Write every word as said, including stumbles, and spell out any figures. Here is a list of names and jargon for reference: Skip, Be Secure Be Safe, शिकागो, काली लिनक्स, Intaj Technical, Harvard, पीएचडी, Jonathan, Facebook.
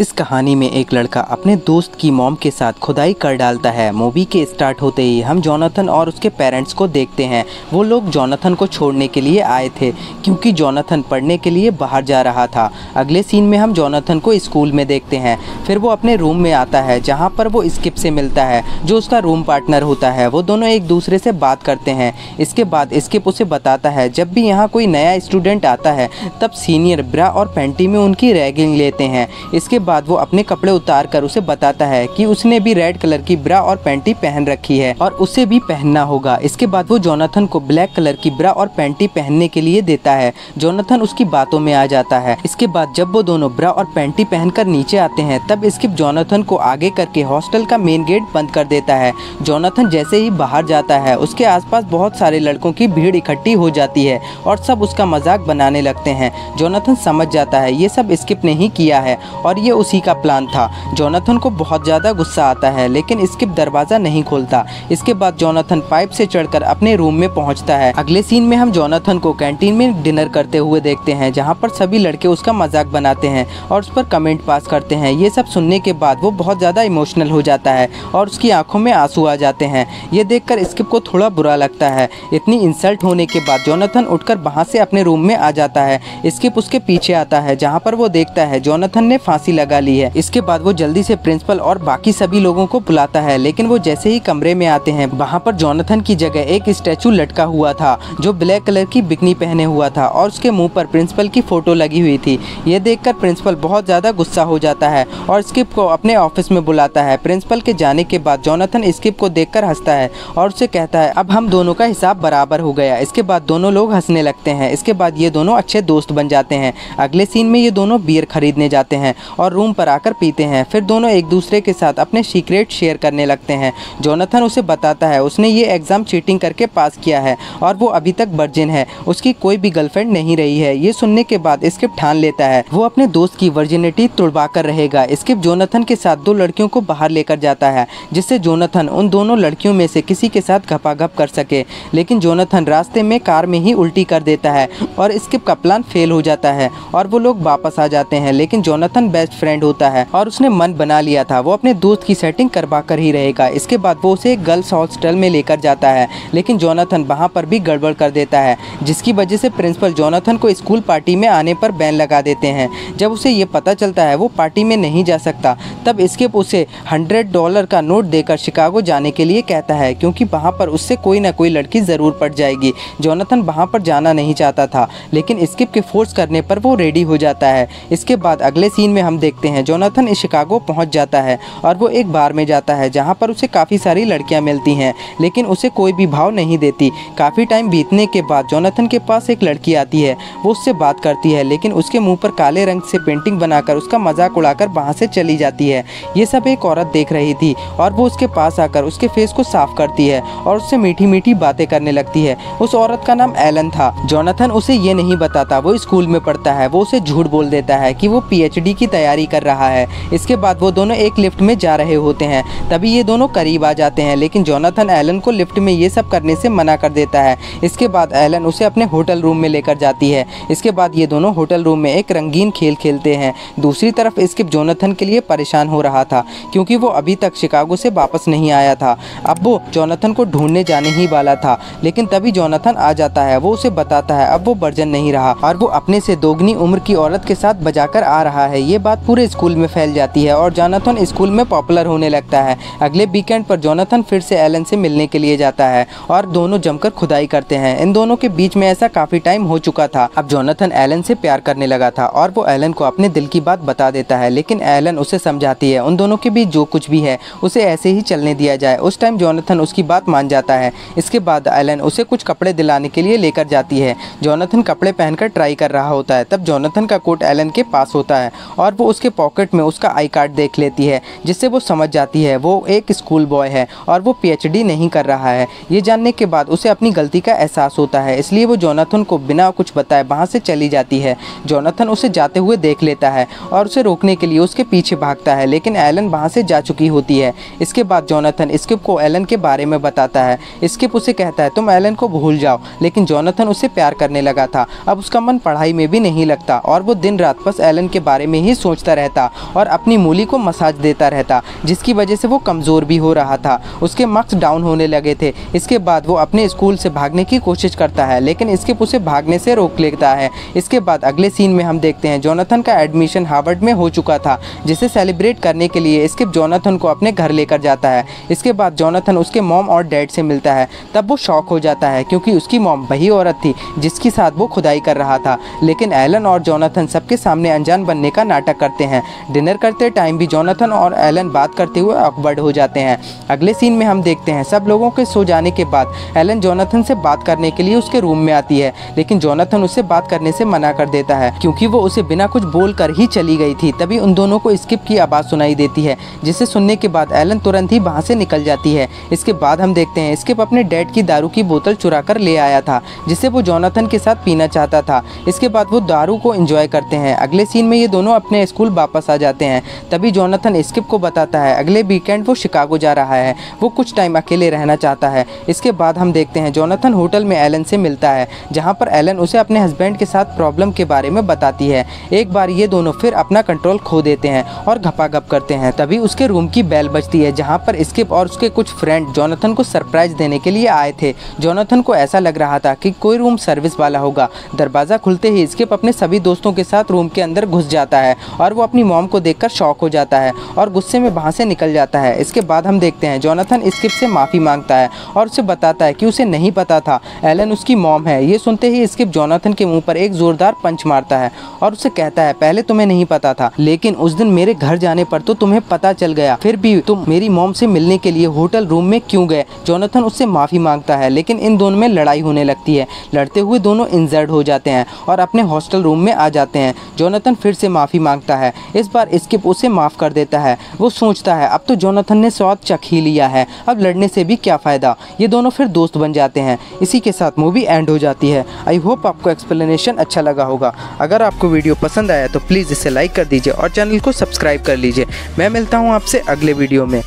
इस कहानी में एक लड़का अपने दोस्त की मॉम के साथ खुदाई कर डालता है। मूवी के स्टार्ट होते ही हम जोनाथन और उसके पेरेंट्स को देखते हैं। वो लोग जोनाथन को छोड़ने के लिए आए थे क्योंकि जोनाथन पढ़ने के लिए बाहर जा रहा था। अगले सीन में हम जोनाथन को स्कूल में देखते हैं। फिर वो अपने रूम में आता है जहाँ पर वो स्किप से मिलता है जो उसका रूम पार्टनर होता है। वो दोनों एक दूसरे से बात करते हैं। इसके बाद स्किप उसे बताता है जब भी यहाँ कोई नया स्टूडेंट आता है तब सीनियर ब्रा और पैंटी में उनकी रैगिंग लेते हैं। इसके बाद वो अपने कपड़े उतार कर उसे बताता है कि उसने भी रेड कलर की ब्रा और पैंटी पहन रखी है और उसे भी पहनना होगा। इसके बाद वो जोनाथन को ब्लैक कलर की ब्रा और पैंटी पहनने के लिए देता है। जोनाथन उसकी बातों में आ जाता है। इसके बाद जब वो दोनों ब्रा और पैंटी पहनकर नीचे आते हैं तब स्किप जोनाथन को आगे करके हॉस्टल का मेन गेट बंद कर देता है। जोनाथन जैसे ही बाहर जाता है उसके आसपास बहुत सारे लड़कों की भीड़ इकट्ठी हो जाती है और सब उसका मजाक बनाने लगते हैं। जोनाथन समझ जाता है ये सब स्किप ने ही किया है और ये उसी का प्लान था। जोनाथन को बहुत ज़्यादा गुस्सा आता है लेकिन स्किप दरवाज़ा नहीं खोलता। इसके बाद जोनाथन पाइप से चढ़कर अपने रूम में पहुंचता है। अगले सीन में हम जोनाथन को कैंटीन में डिनर करते हुए देखते हैं जहां पर सभी लड़के उसका मजाक बनाते हैं और उस पर कमेंट पास करते हैं। ये सब सुनने के बाद वो बहुत ज़्यादा इमोशनल हो जाता है और उसकी आँखों में आंसू आ जाते हैं। ये देखकर स्किप को थोड़ा बुरा लगता है। इतनी इंसल्ट होने के बाद जोनाथन उठकर वहाँ से अपने रूम में आ जाता है। स्किप उसके पीछे आता है जहाँ पर वो देखता है जोनाथन ने फांसी लगा ली है। इसके बाद वो जल्दी से प्रिंसिपल और बाकी सभी लोगों को बुलाता है लेकिन वो जैसे ही कमरे में आते हैं वहाँ पर जोनाथन की जगह एक स्टैचू लटका हुआ था जो ब्लैक कलर की बिकनी पहने हुआ था और उसके मुंह पर प्रिंसिपल की फोटो लगी हुई थी। ये देखकर प्रिंसिपल बहुत ज़्यादा गुस्सा हो जाता है और स्किप को अपने ऑफिस में बुलाता है। प्रिंसिपल के जाने के बाद जोनाथन स्किप को देखकर हंसता है और उससे कहता है अब हम दोनों का हिसाब बराबर हो गया। इसके बाद दोनों लोग हंसने लगते हैं। इसके बाद ये दोनों अच्छे दोस्त बन जाते हैं। अगले सीन में ये दोनों बियर खरीदने जाते हैं और रूम पर आकर पीते हैं। फिर दोनों एक दूसरे के साथ अपने सीक्रेट शेयर करने लगते हैं। जोनाथन उसे बताता है उसने ये एग्ज़ाम चीटिंग करके पास किया है और वो अभी तक वर्जिन है, उसकी कोई भी गर्लफ्रेंड नहीं रही है। ये सुनने के बाद स्किप ठान लेता है वो अपने दोस्त की वर्जिनिटी तुड़वा कर रहेगा। स्किप जोनाथन के साथ दो लड़कियों को बाहर लेकर जाता है जिससे जोनाथन उन दोनों लड़कियों में से किसी के साथ घपाघप कर सके, लेकिन जोनाथन रास्ते में कार में ही उल्टी कर देता है और स्किप का प्लान फेल हो जाता है और वो लोग वापस आ जाते हैं। लेकिन जोनाथन बेस्ट फ्रेंड होता है और उसने मन बना लिया था वो अपने दोस्त की सेटिंग करवा कर ही रहेगा। इसके बाद वो उसे एक गर्ल्स हॉस्टल में लेकर जाता है लेकिन जोनाथन वहाँ पर भी गड़बड़ कर देता है जिसकी वजह से प्रिंसिपल जोनाथन को स्कूल पार्टी में आने पर बैन लगा देते हैं। जब उसे ये पता चलता है वो पार्टी में नहीं जा सकता तब स्किप उसे हंड्रेड डॉलर का नोट देकर शिकागो जाने के लिए कहता है क्योंकि वहाँ पर उससे कोई ना कोई लड़की ज़रूर पड़ जाएगी। जोनाथन वहाँ पर जाना नहीं चाहता था लेकिन स्किप के फोर्स करने पर वो रेडी हो जाता है। इसके बाद अगले सीन में हम देखते हैं जोनाथन शिकागो पहुंच जाता है और वो एक बार में जाता है जहां पर उसे काफ़ी सारी लड़कियां मिलती हैं लेकिन उसे कोई भी भाव नहीं देती। काफ़ी टाइम बीतने के बाद जोनाथन के पास एक लड़की आती है। वो उससे बात करती है लेकिन उसके मुंह पर काले रंग से पेंटिंग बनाकर उसका मजाक उड़ाकर वहां से चली जाती है। ये सब एक औरत देख रही थी और वो उसके पास आकर उसके फेस को साफ करती है और उससे मीठी मीठी बातें करने लगती है। उस औरत का नाम एलन था। जोनाथन उसे ये नहीं बताता वो स्कूल में पढ़ता है। वो उसे झूठ बोल देता है कि वो पीएचडी की तैयारी कर रहा है। इसके बाद वो दोनों एक लिफ्ट में जा रहे होते हैं तभी ये दोनों करीब आ जाते हैं लेकिन जोनाथन एलन को लिफ्ट में ये सब करने से मना कर देता है। इसके बाद एलन उसे अपने होटल रूम में लेकर जाती है। इसके बाद ये दोनों होटल रूम में एक रंगीन खेल खेलते हैं। दूसरी तरफ स्किप जोनाथन के लिए परेशान हो रहा था क्योंकि वो अभी तक शिकागो से वापस नहीं आया था। अब वो जोनाथन को ढूंढने जाने ही वाला था लेकिन तभी जोनाथन आ जाता है। वो उसे बताता है अब वो वर्जिन नहीं रहा और वो अपने से दोगुनी उम्र की औरत के साथ बजाकर आ रहा है। ये बात पूरे स्कूल में फैल जाती है और जोनाथन स्कूल में पॉपुलर होने लगता है। अगले वीकेंड पर जोनाथन फिर से एलन से मिलने के लिए जाता है और दोनों जमकर खुदाई करते हैं। इन दोनों के बीच में ऐसा काफ़ी टाइम हो चुका था। अब जोनाथन एलन से प्यार करने लगा था और वो एलन को अपने दिल की बात बता देता है लेकिन एलन उसे समझाती है उन दोनों के बीच जो कुछ भी है उसे ऐसे ही चलने दिया जाए। उस टाइम जोनाथन उसकी बात मान जाता है। इसके बाद एलन उसे कुछ कपड़े दिलाने के लिए लेकर जाती है। जोनाथन कपड़े पहनकर ट्राई कर रहा होता है तब जोनाथन का कोट एलन के पास होता है और वो उसके पॉकेट में उसका आई कार्ड देख लेती है जिससे वो समझ जाती है वो एक स्कूल बॉय है और वो पीएचडी नहीं कर रहा है। ये जानने के बाद उसे अपनी गलती का एहसास होता है इसलिए वो जोनाथन को बिना कुछ बताए वहाँ से चली जाती है। जोनाथन उसे जाते हुए देख लेता है और उसे रोकने के लिए उसके पीछे भागता है लेकिन एलन वहाँ से जा चुकी होती है। इसके बाद जोनाथन स्किप को एलन के बारे में बताता है। स्किप उसे कहता है तुम एलन को भूल जाओ लेकिन जोनाथन उससे प्यार करने लगा था। अब उसका मन पढ़ाई में भी नहीं लगता और वो दिन रात बस एलन के बारे में ही सोचता सोचता रहता और अपनी मूली को मसाज देता रहता, जिसकी वजह से वो कमज़ोर भी हो रहा था। उसके मार्क्स डाउन होने लगे थे। इसके बाद वो अपने स्कूल से भागने की कोशिश करता है, लेकिन स्किप उसे भागने से रोक लेता है। इसके बाद अगले सीन में हम देखते हैं जोनाथन का एडमिशन हार्वर्ड में हो चुका था, जिसे सेलिब्रेट करने के लिए स्किप जोनाथन को अपने घर लेकर जाता है। इसके बाद जोनाथन उसके मॉम और डैड से मिलता है। तब वो शॉक हो जाता है क्योंकि उसकी मॉम वही औरत थी जिसके साथ वो खुदाई कर रहा था। लेकिन एलन और जोनाथन सबके सामने अनजान बनने का नाटक करते हैं। डिनर करते टाइम भी जोनाथन और एलन बात करते हुए ऑकवर्ड हो जाते हैं। अगले सीन में हम देखते हैं सब लोगों के सो जाने के बाद एलन जोनाथन से बात करने के लिए उसके रूम में आती है, लेकिन जोनाथन उससे बात करने से मना कर देता है क्योंकि वो उसे बिना कुछ बोल कर ही चली गई थी। तभी उन दोनों को स्किप की आवाज़ सुनाई देती है, जिसे सुनने के बाद एलन तुरंत ही वहाँ से निकल जाती है। इसके बाद हम देखते हैं स्किप अपने डैड की दारू की बोतल चुरा कर ले आया था, जिसे वो जोनाथन के साथ पीना चाहता था। इसके बाद वो दारू को एंजॉय करते हैं। अगले सीन में ये दोनों अपने स्कूल वापस आ जाते हैं। तभी जोनाथन स्किप को बताता है अगले वीकेंड वो शिकागो जा रहा है, वो कुछ टाइम अकेले रहना चाहता है। इसके बाद हम देखते हैं जोनाथन होटल में एलन से मिलता है, जहाँ पर एलन उसे अपने हस्बैंड के साथ प्रॉब्लम के बारे में बताती है। एक बार ये दोनों फिर अपना कंट्रोल खो देते हैं और घपाघप करते हैं। तभी उसके रूम की बेल बजती है, जहाँ पर स्किप और उसके कुछ फ्रेंड जोनाथन को सरप्राइज देने के लिए आए थे। जोनाथन को ऐसा लग रहा था कि कोई रूम सर्विस वाला होगा। दरवाज़ा खुलते ही स्किप अपने सभी दोस्तों के साथ रूम के अंदर घुस जाता है और वो अपनी मॉम को देखकर शॉक हो जाता है और गुस्से में वहाँ से निकल जाता है। इसके बाद हम देखते हैं जोनाथन स्किप से माफ़ी मांगता है और उसे बताता है कि उसे नहीं पता था एलन उसकी मॉम है। ये सुनते ही स्किप जोनाथन के मुंह पर एक जोरदार पंच मारता है और उसे कहता है पहले तुम्हें नहीं पता था, लेकिन उस दिन मेरे घर जाने पर तो तुम्हें पता चल गया, फिर भी तुम मेरी मॉम से मिलने के लिए होटल रूम में क्यों गए। जोनाथन उससे माफ़ी मांगता है, लेकिन इन दोनों में लड़ाई होने लगती है। लड़ते हुए दोनों इंजर्ड हो जाते हैं और अपने हॉस्टल रूम में आ जाते हैं। जोनाथन फिर से माफ़ी मांगता है। इस बार स्किप उसे माफ़ कर देता है। वो सोचता है अब तो जोनाथन ने स्वाद चख ही लिया है, अब लड़ने से भी क्या फ़ायदा। ये दोनों फिर दोस्त बन जाते हैं। इसी के साथ मूवी एंड हो जाती है। आई होप आपको एक्सप्लेनेशन अच्छा लगा होगा। अगर आपको वीडियो पसंद आया तो प्लीज़ इसे लाइक कर दीजिए और चैनल को सब्सक्राइब कर लीजिए। मैं मिलता हूँ आपसे अगले वीडियो में।